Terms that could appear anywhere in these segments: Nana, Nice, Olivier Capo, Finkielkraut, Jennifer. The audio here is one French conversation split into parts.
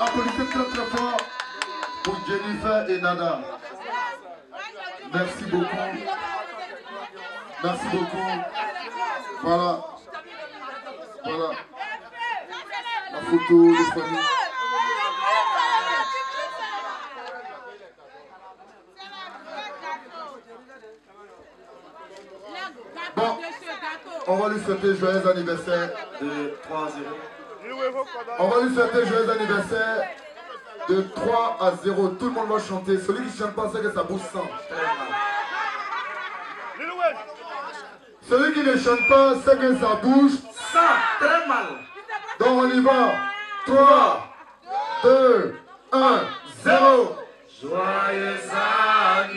Applaudissez très très fort pour Jennifer et Nana. Merci beaucoup. Merci beaucoup. Voilà. Voilà. La photo de famille. Bon, on va lui souhaiter joyeux anniversaire de 3 à 0. On va lui souhaiter joyeux anniversaire de 3 à 0. Tout le monde va chanter. Celui qui ne chante pas, c'est que ça bouge sans. Celui qui ne chante pas, c'est que ça bouge sans. Très mal. Donc on y va. 3, 2, 1, 0. Joyeux anniversaire.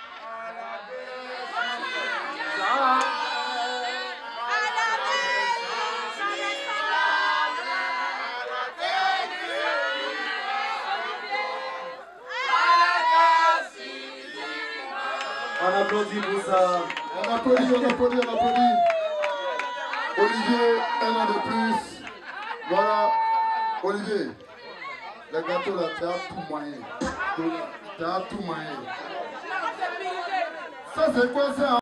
On applaudit pour ça. On applaudit. Olivier, un an de plus. Voilà. Olivier, le gâteau là, tu as tout moyen. Tu as tout moyen. Ça c'est quoi ça?